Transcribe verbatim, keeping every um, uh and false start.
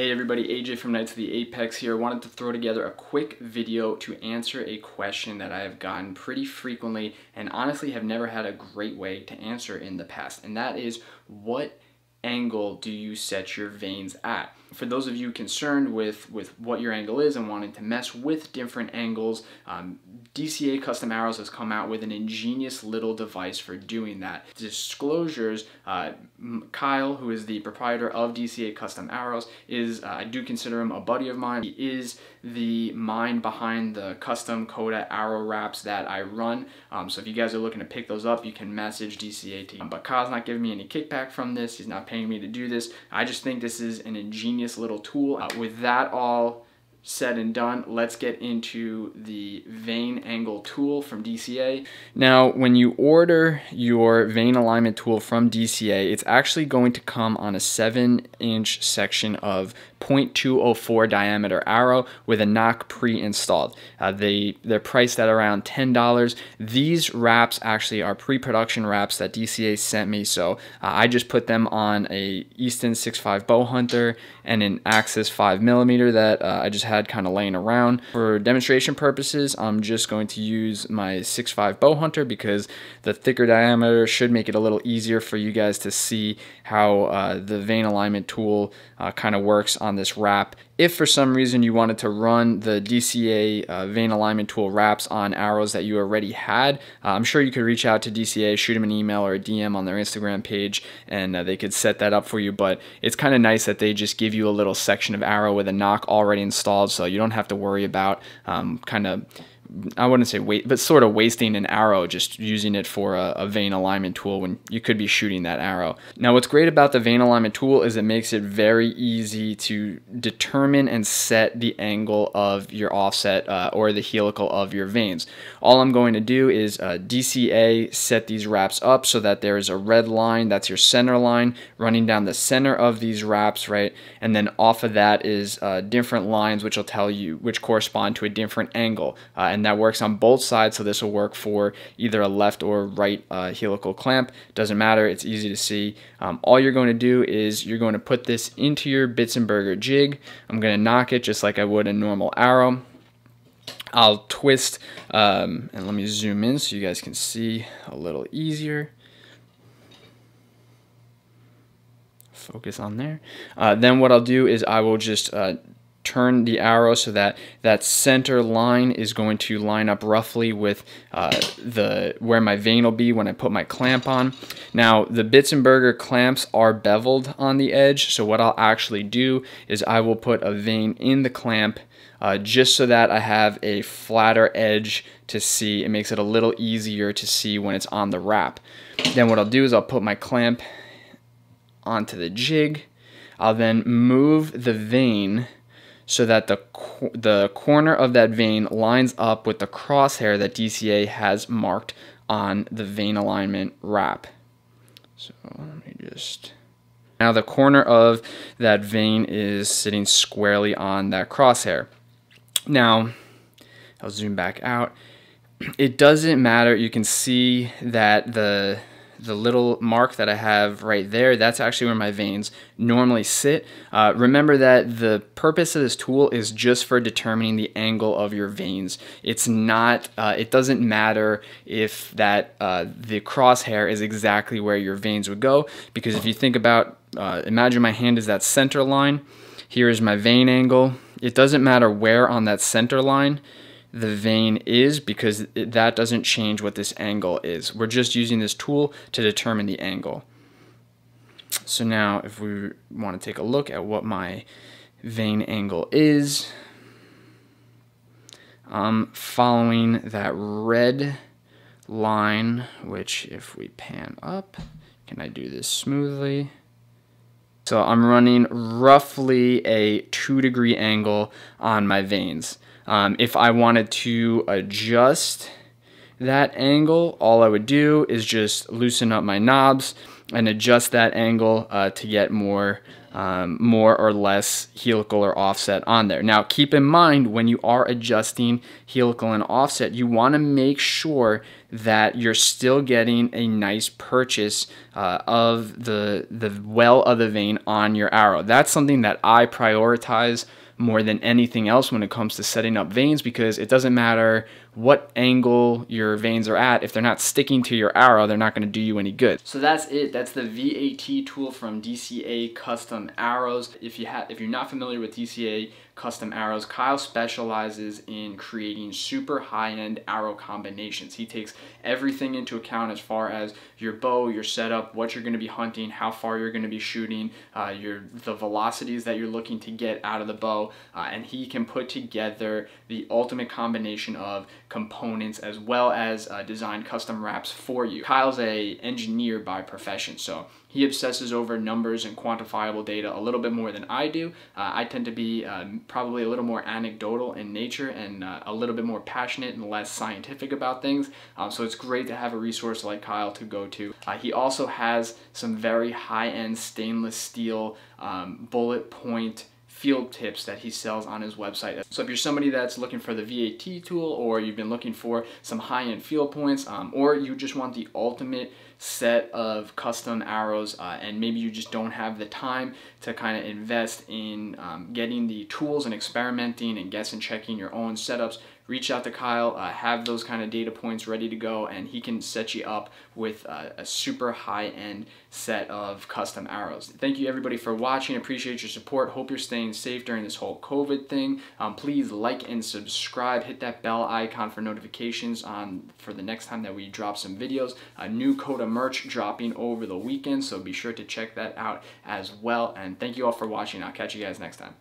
Hey everybody, A J from Knights of the Apex here. I wanted to throw together a quick video to answer a question that I have gotten pretty frequently and honestly have never had a great way to answer in the past, and that is, what angle do you set your vanes at? For those of you concerned with, with what your angle is and wanting to mess with different angles, um, D C A Custom Arrows has come out with an ingenious little device for doing that. Disclosures, uh, Kyle, who is the proprietor of D C A Custom Arrows, is, uh, I do consider him a buddy of mine. He is the mind behind the custom Coda arrow wraps that I run. Um, so if you guys are looking to pick those up, you can message D C A to you. But Kyle's not giving me any kickback from this. He's not paying me to do this. I just think this is an ingenious little tool. Uh, with that all said and done, let's get into the vane angle tool from D C A. Now, when you order your vane alignment tool from D C A, it's actually going to come on a seven inch section of point two oh four diameter arrow with a knock pre-installed. Uh, they, they're priced at around ten dollars. These wraps actually are pre-production wraps that D C A sent me, so uh, I just put them on a Easton six five bow hunter and an Axis five millimeter that uh, I just had kind of laying around. For demonstration purposes, I'm just going to use my six five bow hunter because the thicker diameter should make it a little easier for you guys to see how uh, the vane alignment tool uh, kind of works on On this wrap. If for some reason you wanted to run the D C A uh, vane alignment tool wraps on arrows that you already had, uh, I'm sure you could reach out to D C A, shoot them an email or a D M on their Instagram page, and uh, they could set that up for you. But it's kind of nice that they just give you a little section of arrow with a knock already installed, so you don't have to worry about um, kind of, I wouldn't say wait, but sort of wasting an arrow just using it for a, a vane alignment tool when you could be shooting that arrow. Now, what's great about the vane alignment tool is it makes it very easy to determine and set the angle of your offset uh, or the helical of your vanes. All I'm going to do is uh, D C A set these wraps up so that there is a red line, that's your center line, running down the center of these wraps, right? And then off of that is uh, different lines, which will tell you, which correspond to a different angle. Uh, and And that works on both sides, so this will work for either a left or right uh, helical clamp. Doesn't matter, it's easy to see. Um, all you're going to do is you're going to put this into your Bitsenberger jig. I'm going to knock it just like I would a normal arrow. I'll twist, um, and let me zoom in so you guys can see a little easier. Focus on there. Uh, then what I'll do is I will just uh, turn the arrow so that that center line is going to line up roughly with uh, the where my vane will be when I put my clamp on. Now, the Bitsenberger clamps are beveled on the edge, so what I'll actually do is I will put a vane in the clamp uh, just so that I have a flatter edge to see. It makes it a little easier to see when it's on the wrap. Then what I'll do is I'll put my clamp onto the jig. I'll then move the vane so that the co the corner of that vane lines up with the crosshair that D C A has marked on the vane alignment wrap. So let me just... Now the corner of that vane is sitting squarely on that crosshair. Now, I'll zoom back out. It doesn't matter, you can see that the... the little mark that I have right there, that's actually where my vanes normally sit. Uh, remember that the purpose of this tool is just for determining the angle of your vanes. It's not, uh, it doesn't matter if that uh, the crosshair is exactly where your vanes would go, because if you think about, uh, imagine my hand is that center line, here is my vane angle. It doesn't matter where on that center line the vane is, because that doesn't change what this angle is. We're just using this tool to determine the angle. So now if we want to take a look at what my vane angle is, I'm following that red line, which if we pan up, can I do this smoothly? So I'm running roughly a two degree angle on my vanes. Um, if I wanted to adjust that angle, all I would do is just loosen up my knobs and adjust that angle uh, to get more um, more or less helical or offset on there. Now keep in mind, when you are adjusting helical and offset, you want to make sure that you're still getting a nice purchase uh, of the, the well of the vein on your arrow. That's something that I prioritize more than anything else when it comes to setting up veins, because it doesn't matter what angle your veins are at, if they're not sticking to your arrow, they're not going to do you any good. So that's it. That's the V A T tool from D C A Custom Arrows. If you have, if you're not familiar with D C A Custom Arrows, Kyle specializes in creating super high-end arrow combinations. He takes everything into account as far as your bow, your setup, what you're going to be hunting, how far you're going to be shooting, uh, your the velocities that you're looking to get out of the bow, uh, and he can put together the ultimate combination of components as well as uh, design custom wraps for you. Kyle's a engineer by profession, so he obsesses over numbers and quantifiable data a little bit more than I do. Uh, I tend to be uh, probably a little more anecdotal in nature and uh, a little bit more passionate and less scientific about things. Um, so it's great to have a resource like Kyle to go to. Uh, he also has some very high-end stainless steel um, bullet point field tips that he sells on his website. So if you're somebody that's looking for the V A T tool, or you've been looking for some high-end field points, um, or you just want the ultimate set of custom arrows, uh, and maybe you just don't have the time to kind of invest in um, getting the tools and experimenting and guess and checking your own setups, reach out to Kyle, uh, have those kind of data points ready to go, and he can set you up with uh, a super high-end set of custom arrows. Thank you everybody for watching. Appreciate your support. Hope you're staying safe during this whole COVID thing. Um, please like and subscribe. Hit that bell icon for notifications on for the next time that we drop some videos. A new Coda merch dropping over the weekend, so be sure to check that out as well. And thank you all for watching. I'll catch you guys next time.